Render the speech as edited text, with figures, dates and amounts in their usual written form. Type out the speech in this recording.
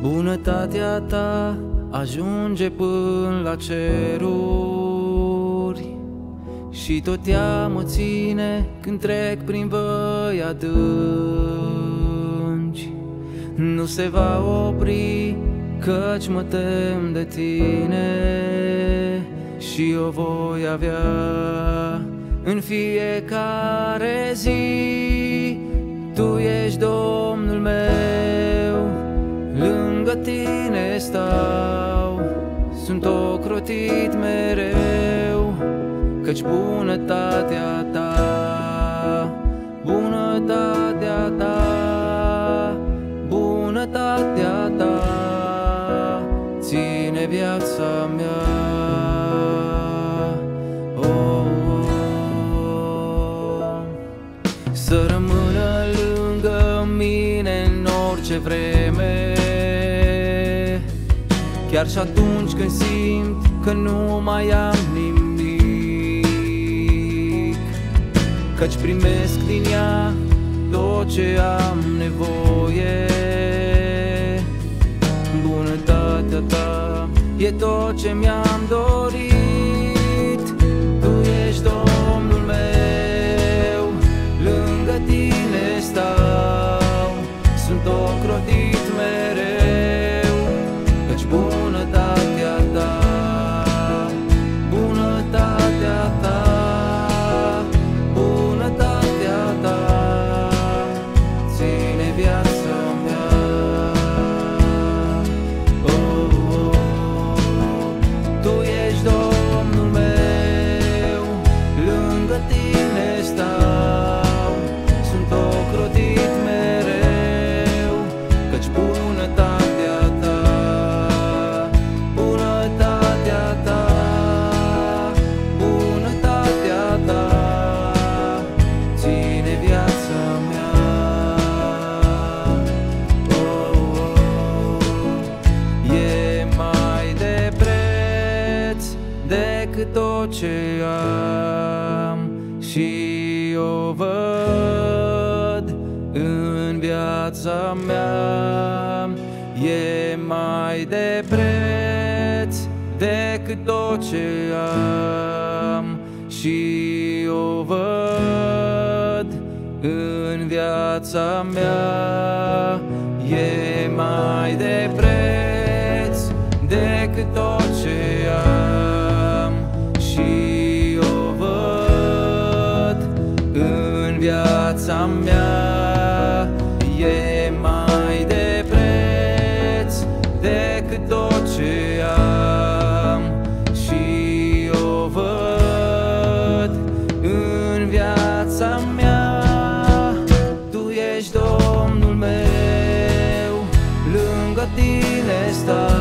Bunătatea ta ajunge până la ceruri și tot ea mă ține când trec prin văi adânci. Nu se va opri, căci mă tem de tine și o voi avea în fiecare zi. Tu ești Domnul meu, lângă tine stau, sunt ocrotit mereu, căci bunătatea ta, bunătatea ta, bunătatea ta ține viața mea. Să rămână lângă mine în orice vreme, chiar și atunci când simt că nu mai am nimic, căci primesc din ea tot ce am nevoie. Bunătatea ta e tot ce mi-am dorit. Tu ești Domnul meu, lângă tine stau, sunt ocrotit mereu, căci bunătatea ta, bunătatea ta, bunătatea ta ține viața mea. Oh, oh, oh. Tu ești Domnul meu, lângă tine stau, ocrotit mereu, căci bunătatea ta, bunătatea ta, bunătatea ta ține viața mea. Oh, oh. E mai de preț decât tot ce am și o văd în viața mea, e mai de preț decât tot ce am și o văd în viața mea, e mai de preț decât tot ce am și o văd în viața mea. Stop.